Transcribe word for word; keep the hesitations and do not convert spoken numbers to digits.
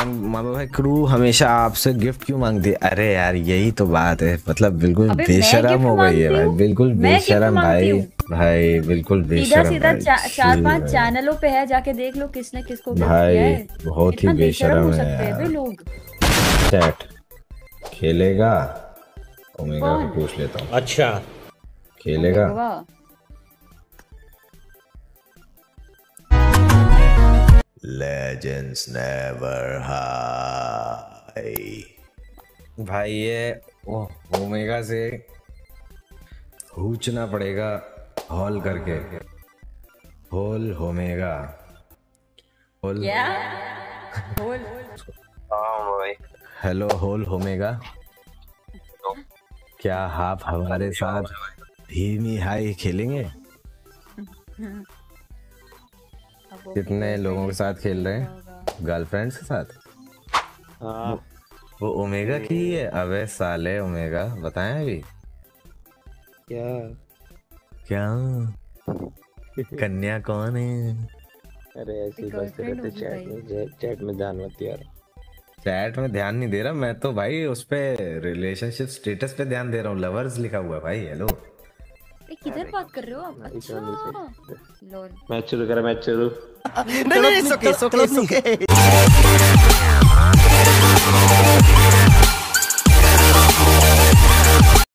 मामा भाई क्रू हमेशा आपसे गिफ्ट क्यों मांगती है? अरे यार यही तो बात है, मतलब बिल्कुल बेशरम हो गई है भाई, बिल्कुल बेशरम भाई भाई बिल्कुल बेशरम। सीधा सीधा चार पांच चैनलों पे है, जाके देख लो किसने किसको भाई है। बहुत ही बेशरम है लोग। चैट खेलेगा ओमेगा को पूछ लेता हूँ। अच्छा खेलेगा Legends never high भाई, ये ओमेगा से पूछना पड़ेगा हॉल करके। हॉल ओमेगा हॉल या हॉल भाई। हेलो हॉल ओमेगा, क्या आप हमारे साथ धीमी हाई खेलेंगे? कितने लोगों के साथ खेल रहे हैं? गर्लफ्रेंड्स के साथ। आ, वो ओमेगा की है। अबे साले ओमेगा बताएं अभी क्या क्या कन्या कौन है? अरे ऐसी बात करते चैट में, चैट में ध्यान मत यार। चैट में ध्यान नहीं दे रहा मैं तो भाई, उस पे रिलेशनशिप स्टेटस पे ध्यान दे रहा हूँ। लवर्स लिखा हुआ है भाई। हेलो किधर बात कर रहे हो आप? अच्छा लॉल मैच शुरू करें, मैच शुरू। नहीं नहीं, it's okay it's okay it's okay.